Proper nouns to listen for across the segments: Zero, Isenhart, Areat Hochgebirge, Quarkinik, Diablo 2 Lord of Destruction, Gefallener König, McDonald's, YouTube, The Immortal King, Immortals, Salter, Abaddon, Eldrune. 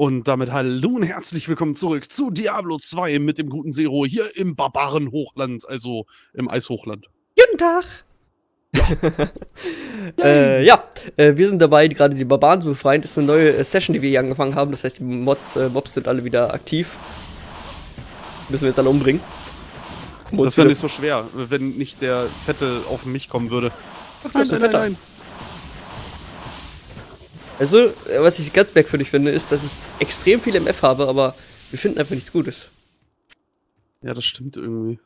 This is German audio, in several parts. Und damit hallo und herzlich willkommen zurück zu Diablo 2 mit dem guten Zero hier im Barbarenhochland, also im Eishochland. Guten Tag! Wir sind dabei, gerade die Barbaren zu befreien. Das ist eine neue Session, die wir hier angefangen haben. Das heißt, die Mobs sind alle wieder aktiv. Müssen wir jetzt alle umbringen. Das wäre nicht so schwer, wenn nicht der Fette auf mich kommen würde. Ach, nein. Also, was ich ganz merkwürdig finde, ist, dass ich extrem viel MF habe, aber wir finden einfach nichts Gutes. Ja, das stimmt irgendwie.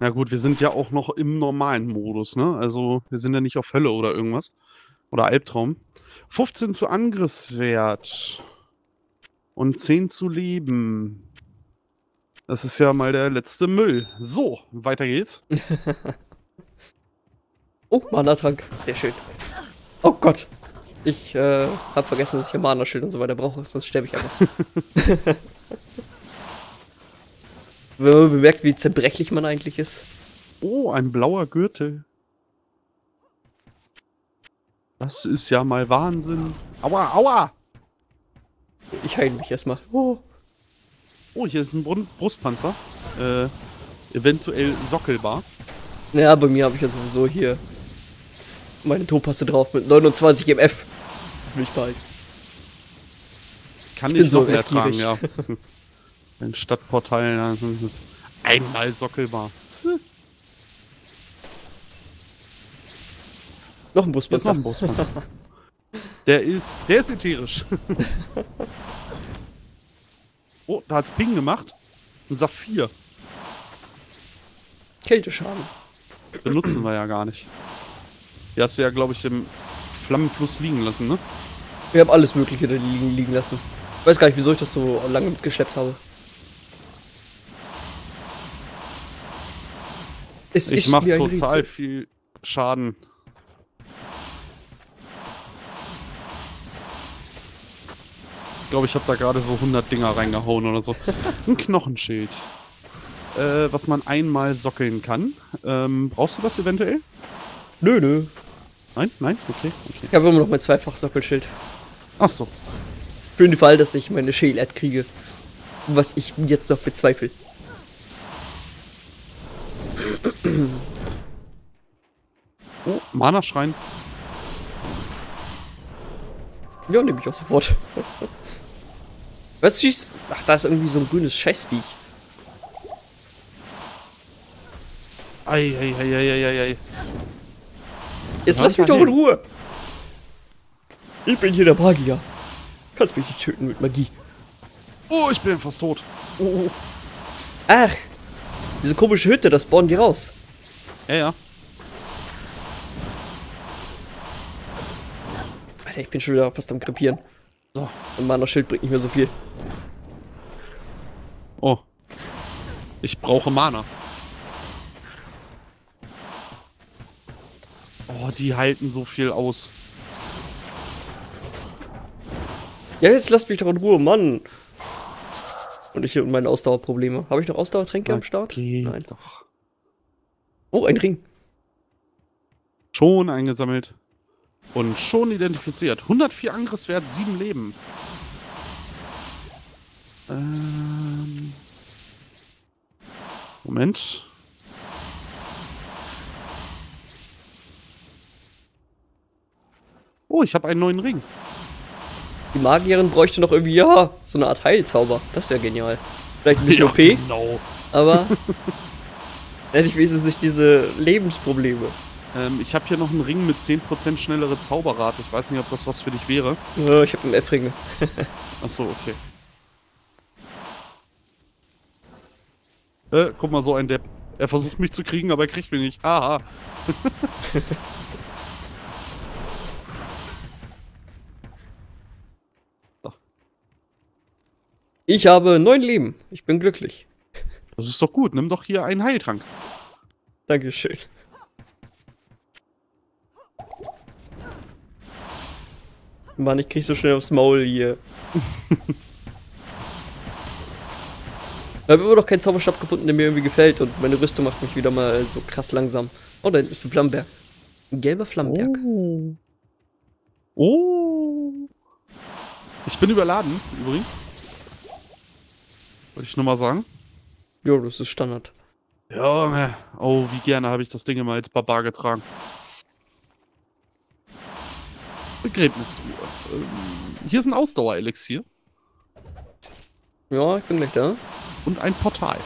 Na gut, wir sind ja auch noch im normalen Modus, ne? Also, wir sind ja nicht auf Hölle oder irgendwas. Oder Albtraum. 15 zu Angriffswert. Und 10 zu Leben. Das ist ja mal der letzte Müll. So, weiter geht's. Oh, Mana-Trank. Sehr schön. Oh Gott. Ich hab vergessen, dass ich ein Mana-Schild und so weiter brauche, sonst sterbe ich einfach. Wenn man bemerkt, wie zerbrechlich man eigentlich ist. Oh, ein blauer Gürtel. Das ist ja mal Wahnsinn. Aua, aua! Ich heile mich erstmal. Oh, hier ist ein Brustpanzer. Eventuell sockelbar. Naja, bei mir habe ich ja sowieso hier meine Topaste drauf mit 29 MF. Will ich behalten. Kann ich noch mehr tragen, ja. In Stadtportalen. Einmal sockelbar. Noch ein Brustpanzer. Der ist ätherisch. Oh, da hat's Ping gemacht. Ein Saphir. Kälteschaden. Benutzen wir ja gar nicht. Die hast du ja, glaube ich, im Flammenfluss liegen lassen, ne? Wir haben alles Mögliche da liegen lassen. Ich weiß gar nicht, wieso ich das so lange mitgeschleppt habe. Ich mache total viel Schaden. Ich glaube, ich habe da gerade so 100 Dinger reingehauen oder so. Ein Knochenschild. Was man einmal sockeln kann. Brauchst du das eventuell? Nö. Nein? Okay. Ich habe immer noch mein Zweifach-Sockelschild. Achso. Für den Fall, dass ich meine Schälert kriege. Was ich jetzt noch bezweifle. Oh, Mana-Schrein. Ja, nehme ich auch sofort. Was schießt? Ach, da ist irgendwie so ein grünes Scheißviech. Ei. Jetzt lass mich doch in Ruhe. Ich bin hier der Magier. Kannst mich nicht töten mit Magie. Oh, ich bin fast tot. Oh. Ach, diese komische Hütte, das spawnen die raus. Ja. Alter, ich bin schon wieder fast am krepieren. So, ein Mana-Schild bringt nicht mehr so viel. Oh. Ich brauche Mana. Oh, die halten so viel aus. Ja, jetzt lasst mich doch in Ruhe, Mann. Und ich hier und meine Ausdauerprobleme. Habe ich noch Ausdauertränke am Start? Nein. Doch. Oh, ein Ring. Schon eingesammelt. Und schon identifiziert. 104 Angriffswert, 7 Leben. Moment. Oh, ich habe einen neuen Ring. Die Magierin bräuchte noch irgendwie, ja, so eine Art Heilzauber. Das wäre genial. Vielleicht ein bisschen OP. Genau. Aber hätte ich wenigstens nicht diese Lebensprobleme. Ich habe hier noch einen Ring mit 10% schnellere Zauberrate. Ich weiß nicht, ob das was für dich wäre. Ja, ich habe einen F-Ring. Achso, okay. Guck mal, so ein Depp. Er versucht mich zu kriegen, aber er kriegt mich nicht. Aha. Ich habe 9 Leben. Ich bin glücklich. Das ist doch gut. Nimm doch hier einen Heiltrank. Dankeschön. Mann, ich krieg so schnell aufs Maul hier. Ich habe immer noch keinen Zauberstab gefunden, der mir irgendwie gefällt. Und meine Rüstung macht mich wieder mal so krass langsam. Oh, da hinten ist ein Flammenberg. Ein gelber Flammenberg. Oh. Ich Ich bin überladen, übrigens. Wollte ich nur mal sagen. Jo, das ist Standard. Ja, oh, wie gerne habe ich das Ding immer als Barbar getragen. Begräbnistür. Hier ist ein Ausdauerelixier. Ja, ich bin gleich da. Und ein Portal.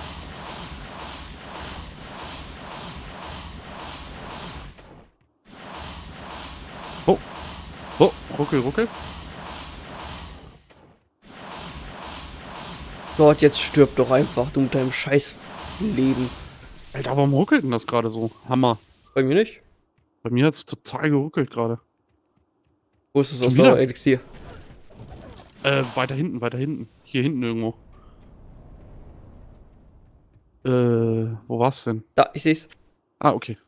Oh. Oh, ruckel, ruckel. Gott, jetzt stirb doch einfach, du mit deinem Scheißleben. Alter, warum ruckelt denn das gerade so? Hammer. Bei mir nicht? Bei mir hat es total geruckelt gerade. Wo ist das Ausdauerelixier? Weiter hinten, weiter hinten. Hier hinten irgendwo. Wo war's denn? Da, ich seh's. Ah, okay.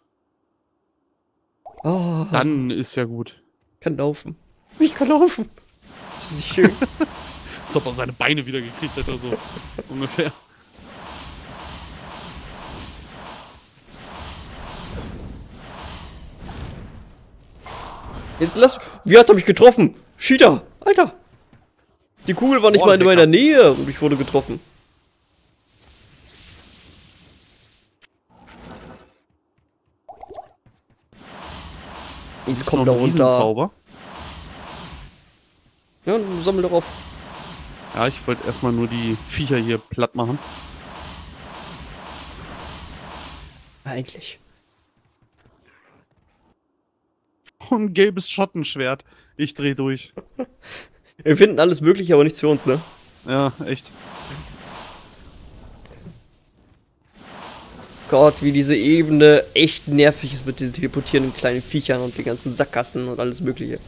Oh. Dann ist ja gut. Kann laufen. Ich kann laufen. Das ist nicht schön. Als ob er seine Beine wieder gekriegt hätte oder so. Ungefähr. Jetzt lass... Wie hat er mich getroffen? Cheater! Alter! Die Kugel war nicht mal in meiner Nähe und ich wurde getroffen. Jetzt kommt da runter. Ja, sammel doch auf. Ja, ich wollte erstmal nur die Viecher hier platt machen. Eigentlich. Ein gelbes Schottenschwert. Ich dreh durch. Wir finden alles mögliche, aber nichts für uns, ne? Ja, echt. Gott, wie diese Ebene echt nervig ist mit diesen teleportierenden kleinen Viechern und den ganzen Sackgassen und alles mögliche.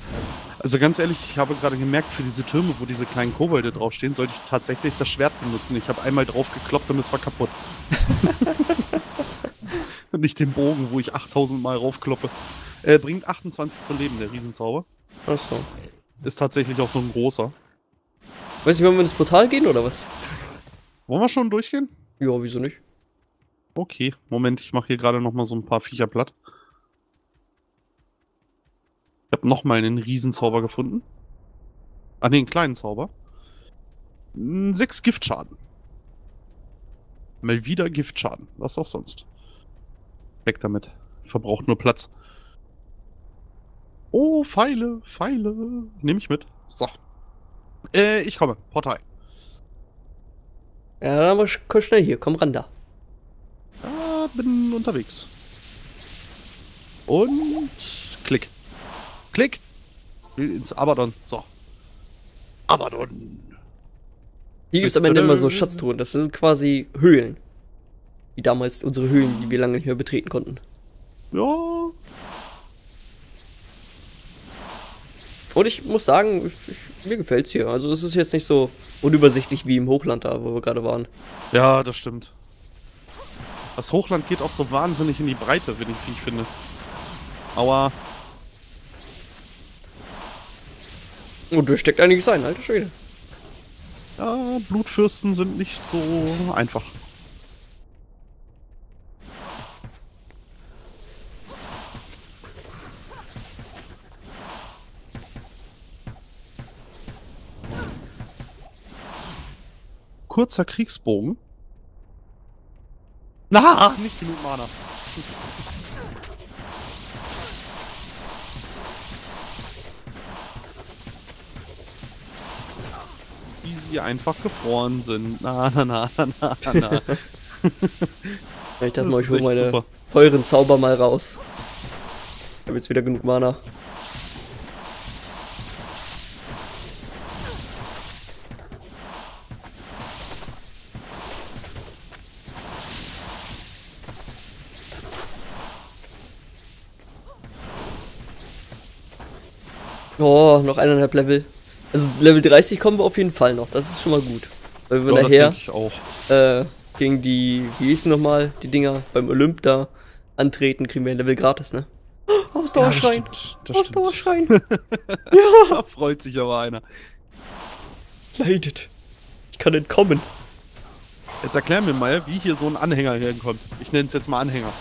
Also ganz ehrlich, ich habe gerade gemerkt, für diese Türme, wo diese kleinen Kobolde draufstehen, sollte ich tatsächlich das Schwert benutzen. Ich habe einmal drauf gekloppt und es war kaputt. Und nicht den Bogen, wo ich 8000 Mal raufkloppe. Bringt 28 zu leben, der Riesenzauber. Ach so. Ist tatsächlich auch so ein großer. Weiß nicht, wollen wir ins Portal gehen oder was? Wollen wir schon durchgehen? Ja, wieso nicht? Okay, Moment, ich mache hier gerade nochmal so ein paar Viecher platt. Ich habe nochmal einen Riesenzauber gefunden. Ah ne, einen kleinen Zauber. 6 Giftschaden. Mal wieder Giftschaden, was auch sonst. Weg damit, verbraucht nur Platz. Oh, Pfeile, Pfeile. Nehme ich mit. So. Ich komme. Portal. Ja, aber komm schnell hier. Komm ran da. Ja, bin unterwegs. Und... Klick. Klick. Will ins Abaddon. So. Abaddon. Hier gibt es am Ende immer so Schatztruhen. Das sind quasi Höhlen. Wie damals unsere Höhlen, die wir lange nicht mehr betreten konnten. Ja... Und ich muss sagen, mir gefällt's hier. Also es ist jetzt nicht so unübersichtlich wie im Hochland da, wo wir gerade waren. Ja, das stimmt. Das Hochland geht auch so wahnsinnig in die Breite, wenn ich, wie ich finde. Aua. Und da steckt einiges ein, alter Schwede. Ja, Blutfürsten sind nicht so einfach. Kurzer Kriegsbogen. Na, nicht genug Mana. Wie sie einfach gefroren sind. Na, na, na, na, na. Ich dachte mal, ich hole meine super teuren Zauber mal raus. Ich habe jetzt wieder genug Mana. Oh, noch 1,5 Level. Also Level 30 kommen wir auf jeden Fall noch, das ist schon mal gut. Weil wir ja, nachher gegen die, wie hießen nochmal, die Dinger beim Olymp da antreten, kriegen wir ein Level gratis, ne? Oh, Ausdauerschrein! Ja, Ausdauerschrein! Ja! Da freut sich aber einer. Leidet. Ich kann entkommen. Jetzt erklär mir mal, wie hier so ein Anhänger herkommt. Ich nenne es jetzt mal Anhänger.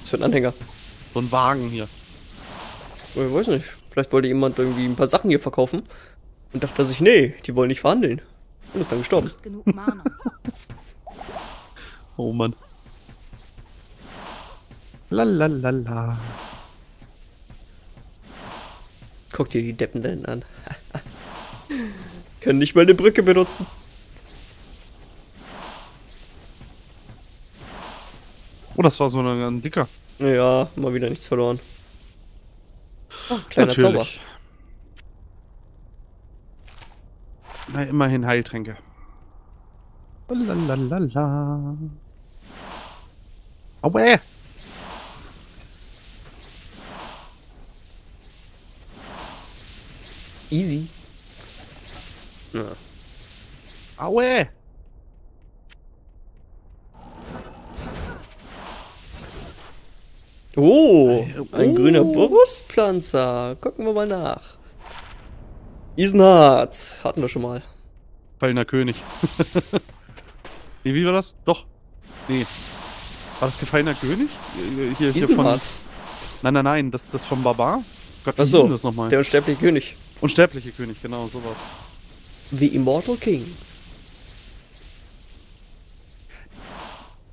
Was für ein Anhänger? So ein Wagen hier. Ich weiß nicht. Vielleicht wollte jemand irgendwie ein paar Sachen hier verkaufen. Und dachte sich, nee, die wollen nicht verhandeln. Und ist dann gestorben. Nicht genug Mana. Oh Mann. Lalalala. Guck dir die Deppen da hinten an. Können nicht mal eine Brücke benutzen. Oh, das war so ein dicker. Ja, mal wieder nichts verloren. Oh, kleiner natürlich. Zauber. Na, immerhin Heiltränke. Lalalala. Aua! Easy. Ja. Aua! Oh, ein grüner Brustpflanzer. Gucken wir mal nach. Isenhart. Hatten wir schon mal. Gefallener König. Nee, wie war das? Doch. Nee. War das Gefallener König? Hier von... Nein, nein, nein. Das vom Barbar? Gott, ach so, das nochmal. Der unsterbliche König. Unsterbliche König, genau, sowas. The Immortal King.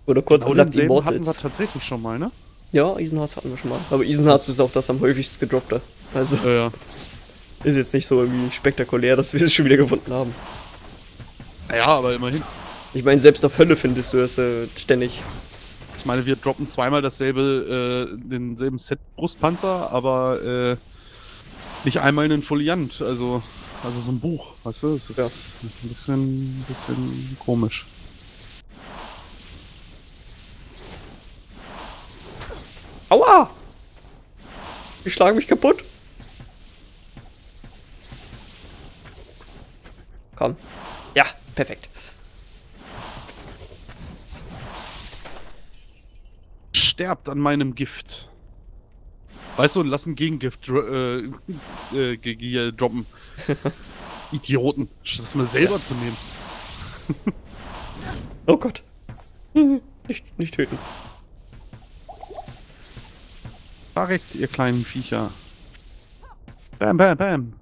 Oder kurz gesagt, die Immortals. Hatten wir tatsächlich schon mal, ne? Ja, Isenhart hatten wir schon mal. Aber Isenhart ist auch das am häufigst gedroppte. Also ja. Ist jetzt nicht so irgendwie spektakulär, dass wir es schon wieder gefunden haben. Naja, aber immerhin. Ich meine, selbst auf Hölle findest du es ständig. Ich meine, wir droppen zweimal denselben Set Brustpanzer, aber nicht einmal einen Foliant. Also so ein Buch, weißt du? Das ist ja ein bisschen komisch. Aua! Ich schlage mich kaputt. Komm. Ja, perfekt. Sterbt an meinem Gift. Weißt du, und lass ein Gegengift droppen. Idioten. Statt es mal selber zu nehmen. Oh Gott. Nicht töten. Verreckt, ihr kleinen Viecher. Bam, bam, bam.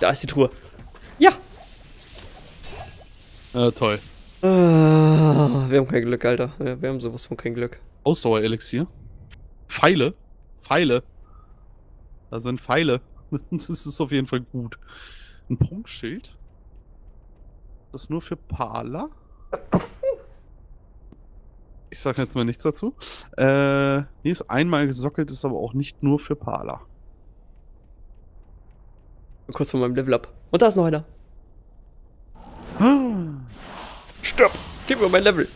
Da ist die Truhe. Ja! Toll. Wir haben kein Glück, Alter. Wir haben sowas von kein Glück. Ausdauerelixier. Pfeile. Pfeile. Da sind Pfeile. Das ist auf jeden Fall gut. Ein Prunkschild. Das ist nur für Parler. Ich sag jetzt mal nichts dazu. Nee, ist einmal gesockelt, ist aber auch nicht nur für Parler. Kurz vor meinem Level-Up. Und da ist noch einer. Stopp! Gib mir mein Level!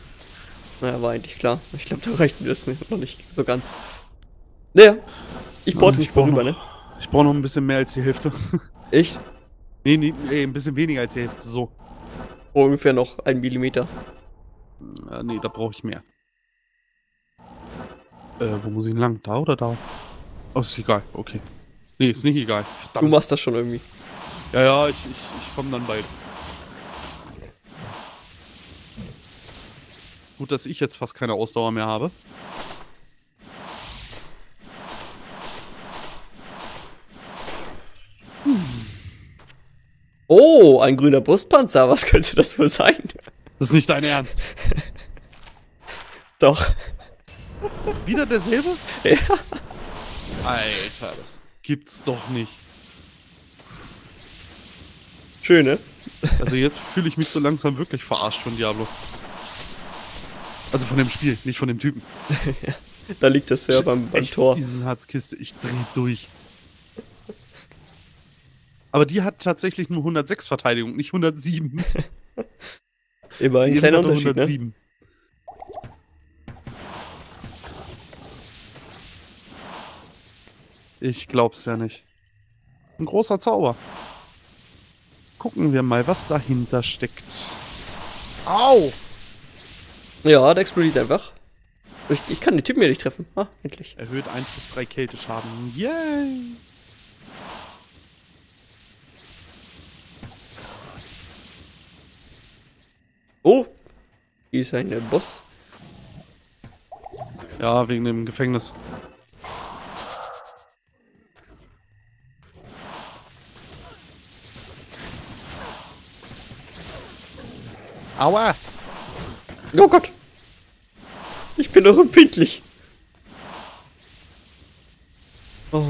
Naja, war eigentlich klar. Ich glaube, da reicht mir das noch nicht so ganz. Naja, ich board mich vorüber, ne? Ich brauche noch ein bisschen mehr als die Hälfte. Echt? Nee, ein bisschen weniger als die Hälfte, so. Ungefähr noch 1 Millimeter. Nee, da brauche ich mehr. Wo muss ich denn lang? Da oder da? Oh, ist egal, okay. Nee, ist nicht egal. Verdammt. Du machst das schon irgendwie. Ja, ich komme dann bald. Gut, dass ich jetzt fast keine Ausdauer mehr habe. Oh, ein grüner Brustpanzer. Was könnte das wohl sein? Das ist nicht dein Ernst. Doch. Wieder derselbe? Ja. Alter, das gibt's doch nicht. Schön, ne? Also jetzt fühle ich mich so langsam wirklich verarscht von Diablo. Also von dem Spiel, nicht von dem Typen. Da liegt das ja beim Tor. Isenhartskiste, ich dreh durch. Aber die hat tatsächlich nur 106 Verteidigung, nicht 107. Immer ein kleiner Unterschied, 107. Ne? Ich glaub's ja nicht. Ein großer Zauber. Gucken wir mal, was dahinter steckt. Au! Ja, der explodiert einfach. Ich kann den Typen hier nicht treffen. Ah, endlich. Erhöht 1 bis 3 Kälteschaden. Yay! Oh! Hier ist ein Boss. Ja, wegen dem Gefängnis. Aua! Oh Gott! Ich bin doch empfindlich! Oh.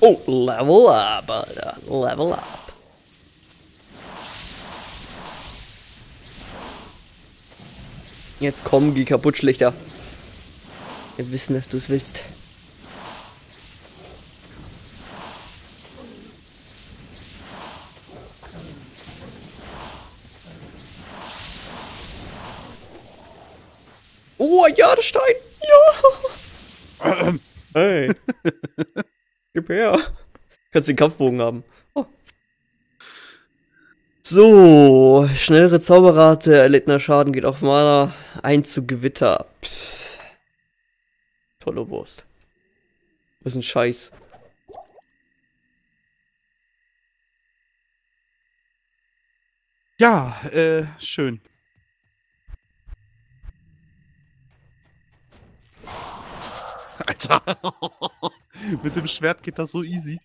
Oh, level up, Alter. Level up. Jetzt kommen die Kaputtschlächter. Wir wissen, dass du es willst. Oh, ein Jadestein! Ja! Hey! Gib her! Kannst den Kampfbogen haben. Oh. So, schnellere Zauberrate, erlittener Schaden geht auf Mana, ein zu Gewitter. Pff. Tolle Wurst. Was ein Scheiß. Ja, schön. Alter, mit dem Schwert geht das so easy.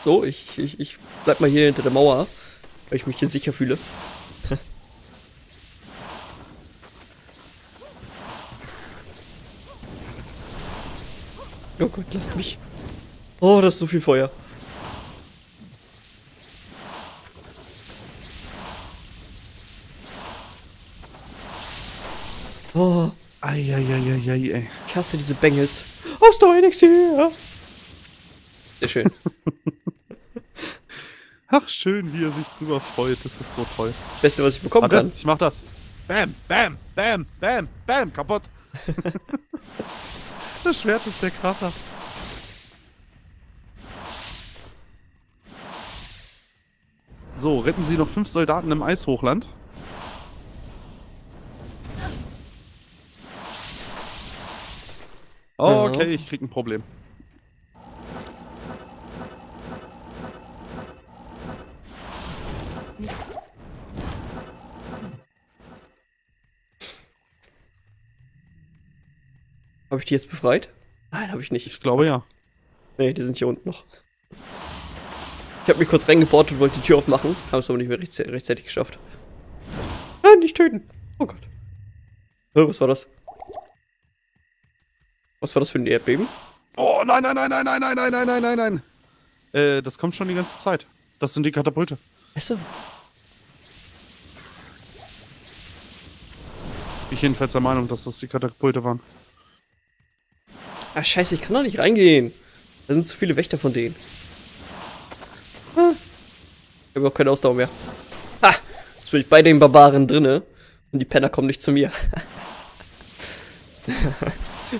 So, ich bleib mal hier hinter der Mauer, weil ich mich hier sicher fühle. Oh Gott, lasst mich. Oh, das ist so viel Feuer. Oh. Eieieiei, ey. Ich hasse diese Bengels. Aus der Elixir! Sehr schön. Ach, schön, wie er sich drüber freut. Das ist so toll. Beste, was ich bekommen kann. Ich mach das. Bam, bam, bam, bam, bam. Kaputt. Das Schwert ist sehr kracher. So, retten Sie noch 5 Soldaten im Eishochland. Oh, okay, ich krieg ein Problem. Habe ich die jetzt befreit? Nein, habe ich nicht. Ich glaube ja. Nee, die sind hier unten noch. Ich habe mich kurz reingeportet und wollte die Tür aufmachen, habe es aber nicht mehr rechtzeitig geschafft. Nein, nicht töten! Oh Gott. Oh, was war das? Was war das für ein Erdbeben? Oh, nein, nein, nein, nein, nein, nein, nein, nein, nein, nein, nein. Das kommt schon die ganze Zeit. Das sind die Katapulte. Achso. Ich jedenfalls der Meinung, dass das die Katapulte waren. Ah, scheiße, ich kann doch nicht reingehen. Da sind zu viele Wächter von denen. Ah. Ich habe auch keine Ausdauer mehr. Ha! Jetzt bin ich bei den Barbaren drinne. Und die Penner kommen nicht zu mir.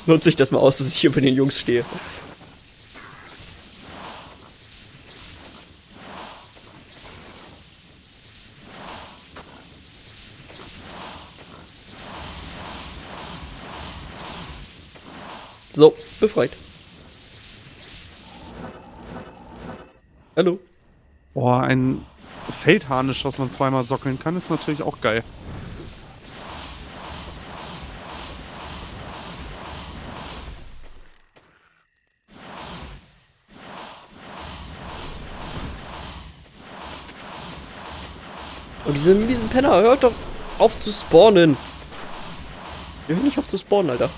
Nutze ich das mal aus, dass ich hier bei den Jungs stehe. So, befreit. Hallo. Boah, ein Feldharnisch, was man zweimal sockeln kann, ist natürlich auch geil. Diese miesen Penner, hört doch auf zu spawnen. Wir hören nicht auf zu spawnen, Alter.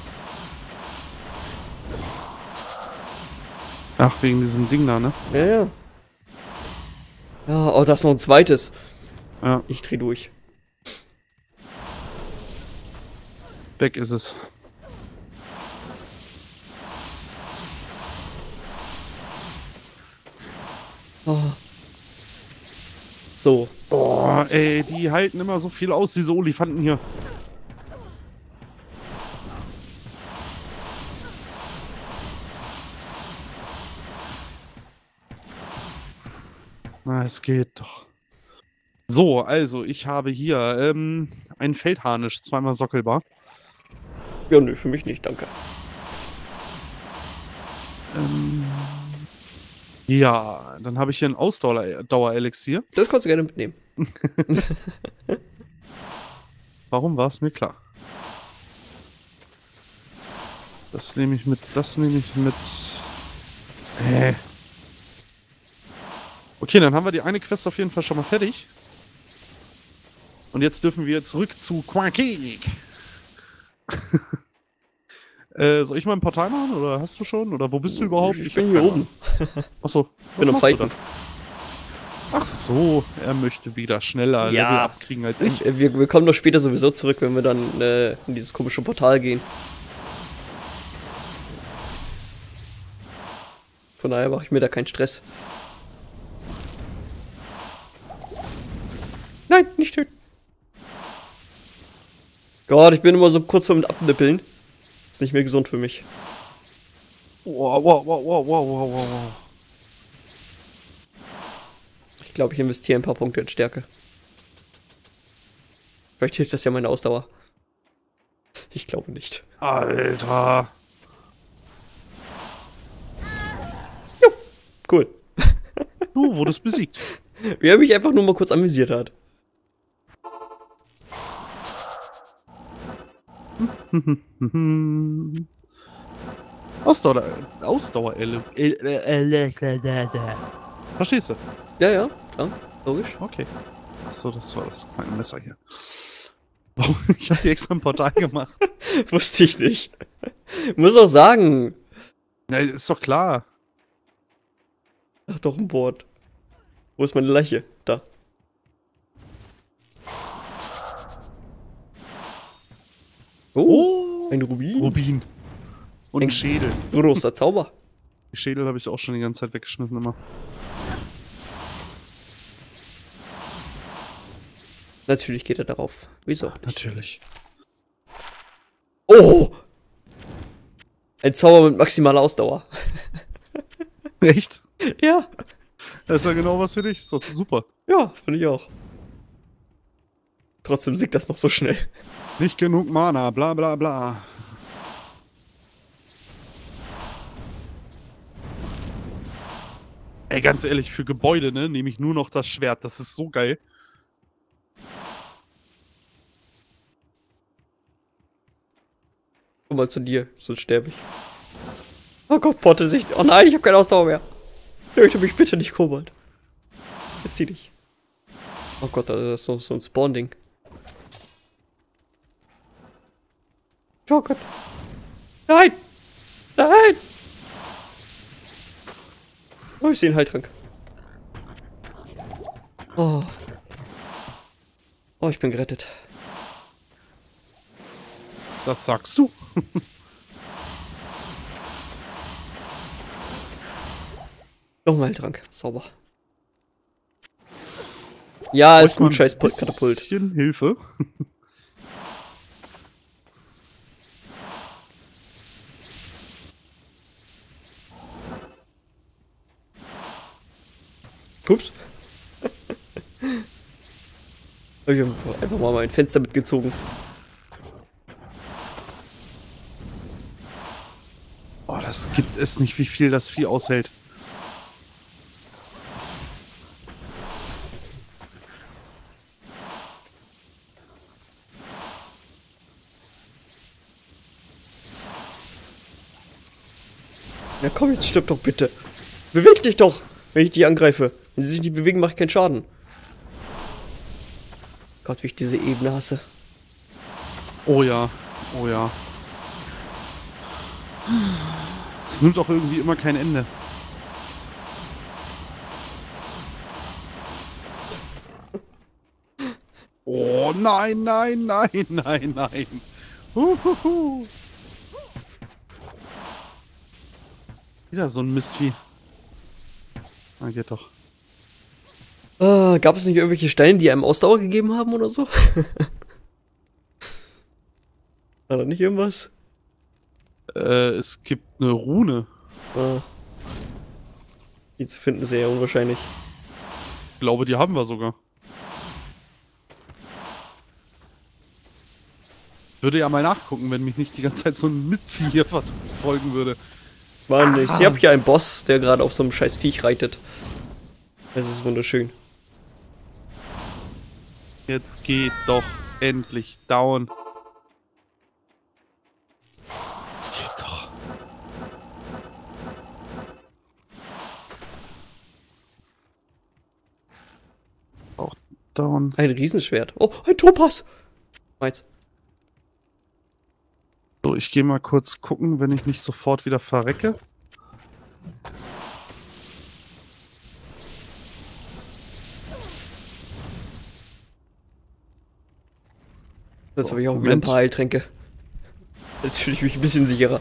Ach, wegen diesem Ding da, ne? Ja, ja. Ja, oh, da ist noch ein zweites. Ja. Ich dreh durch. Weg ist es. Oh. So. Boah, ey, die halten immer so viel aus, diese Olifanten hier. Na, es geht doch. So, also, ich habe hier einen Feldharnisch, zweimal sockelbar. Ja, nö, für mich nicht, danke. Ja, dann habe ich hier ein Ausdauer-Elixier. Das kannst du gerne mitnehmen. Warum war es mir klar? Das nehme ich mit, das nehme ich mit. Hä? Okay, dann haben wir die eine Quest auf jeden Fall schon mal fertig. Und jetzt dürfen wir zurück zu Quarkinik. Soll ich mal ein Portal machen? Oder hast du schon? Oder wo bist du überhaupt? Ich bin hier oben. Achso, ich bin am Fighten. Ach so, er möchte wieder schneller Level abkriegen als ich. Wir kommen doch später sowieso zurück, wenn wir dann in dieses komische Portal gehen. Von daher mache ich mir da keinen Stress. Nein, nicht töten. Gott, ich bin immer so kurz vor dem Abnippeln. Ist nicht mehr gesund für mich. Wow, wow, wow, wow, wow, wow, wow. Ich glaube, ich investiere ein paar Punkte in Stärke. Vielleicht hilft das ja meine Ausdauer. Ich glaube nicht. Alter. Jo, cool. Du wurdest besiegt. Wer mich einfach nur mal kurz amüsiert hat. Verstehst du? Ja, ja, klar. Logisch. Okay. Achso, das war das kleine Messer hier. Ich hab dir extra ein Portal gemacht. Wusste ich nicht. Muss auch sagen. Na, ist doch klar. Ach, doch ein Board. Wo ist meine Leiche? Da. Oh, ein Rubin. Rubin. Und ein Schädel. Großer Zauber. Die Schädel habe ich auch schon die ganze Zeit weggeschmissen immer. Natürlich geht er darauf. Wieso auch nicht? Natürlich. Oh! Ein Zauber mit maximaler Ausdauer. Echt? Ja. Das ist ja genau was für dich. Ist doch super. Ja, finde ich auch. Trotzdem siegt das noch so schnell. Nicht genug Mana, bla bla bla. Ey, ganz ehrlich, für Gebäude, ne, nehme ich nur noch das Schwert. Das ist so geil. Komm mal zu dir, sonst sterbe ich. Oh Gott, Potte sich. Oh nein, ich habe keine Ausdauer mehr. Töte mich bitte nicht, Kobold. Verzieh dich. Oh Gott, das ist so ein Spawn-Ding. Oh Gott. Nein! Nein! Oh, ich sehe einen Heiltrank. Oh. Oh, ich bin gerettet. Das sagst du. Noch ein Heiltrank. Sauber. Ja, ist gut, scheiß Katapult. Ein bisschen Hilfe. Ups. Ich hab einfach mal mein Fenster mitgezogen. Oh, das gibt es nicht, wie viel das Vieh aushält. Na komm, jetzt stirb doch bitte. Beweg dich doch, wenn ich dich angreife. Wenn sie sich nicht bewegen, mache ich keinen Schaden. Gott, wie ich diese Ebene hasse. Oh ja, oh ja. Es nimmt auch irgendwie immer kein Ende. Oh nein, nein, nein, nein, nein. Uhuhu. Wieder so ein Mistvieh. Ah, geht doch. Gab es nicht irgendwelche Steine, die einem Ausdauer gegeben haben oder so? War da nicht irgendwas? Es gibt eine Rune. Die zu finden ist eher unwahrscheinlich. Ich glaube, die haben wir sogar. Würde ja mal nachgucken, wenn mich nicht die ganze Zeit so ein Mistvieh hier verfolgen würde. Mann, ich habe hier einen Boss, der gerade auf so einem scheiß Viech reitet. Es ist wunderschön. Jetzt geht doch endlich down. Geht doch. down. Ein Riesenschwert. Oh, ein Topas! Meins. So, ich gehe mal kurz gucken, wenn ich nicht sofort wieder verrecke. Jetzt habe ich auch wieder ein paar Heiltränke. Jetzt fühle ich mich ein bisschen sicherer.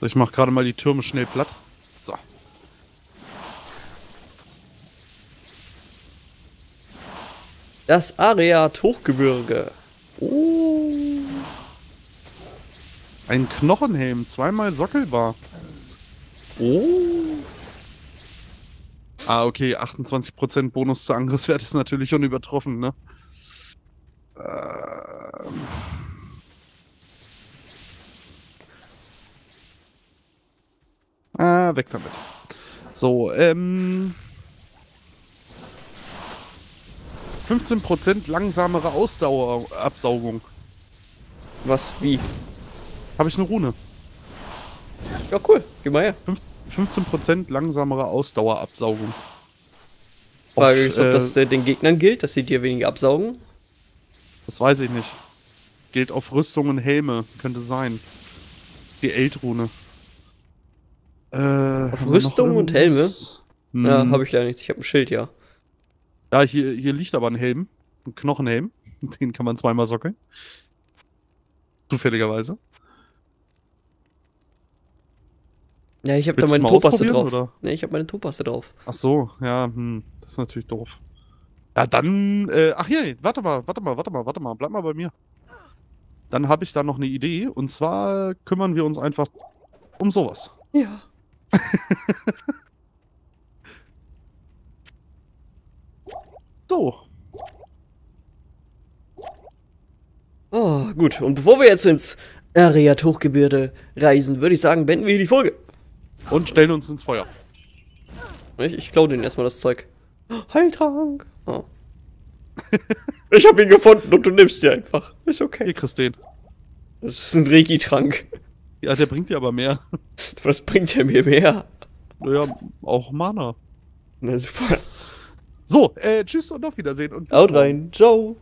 So, ich mache gerade mal die Türme schnell platt. So. Das Areat Hochgebirge. Oh. Ein Knochenhelm, zweimal Sockelbar. Oh. Ah, okay, 28% Bonus zu Angriffswert ist natürlich unübertroffen, ne? Ah, weg damit. So, 15% langsamere Ausdauerabsaugung. Was? Wie? Habe ich eine Rune. Ja, cool. Geh mal her. 15% langsamere Ausdauerabsaugung. Frage ich, ob das den Gegnern gilt, dass sie dir weniger absaugen? Das weiß ich nicht. Gilt auf Rüstungen, Helme. Könnte sein. Die Eldrune. Auf Rüstungen und Helme? Hm. Ja, habe ich leider nichts. Ich habe ein Schild, ja. Ja, hier liegt aber ein Helm. Ein Knochenhelm. Den kann man zweimal sockeln. Zufälligerweise. Ja, ich habe da meine Topaste drauf. Oder? Nee, ich habe meine Topaste drauf. Ach so, ja, das ist natürlich doof. Ja, dann, ach hier, warte mal, bleib mal bei mir. Dann habe ich da noch eine Idee, und zwar kümmern wir uns einfach um sowas. Ja. So. Oh, gut, und bevor wir jetzt ins Areat Hochgebirge reisen, würde ich sagen, beenden wir die Folge. Und stellen uns ins Feuer. Ich klaue denen erstmal das Zeug. Heiltrank! Oh. Ich hab ihn gefunden und du nimmst ihn einfach. Ist okay. Hier kriegst du den. Das ist ein Regi-Trank. Ja, der bringt dir aber mehr. Was bringt der mir mehr? Naja, auch Mana. Na super. So, tschüss und auf Wiedersehen. Und haut rein. Ciao.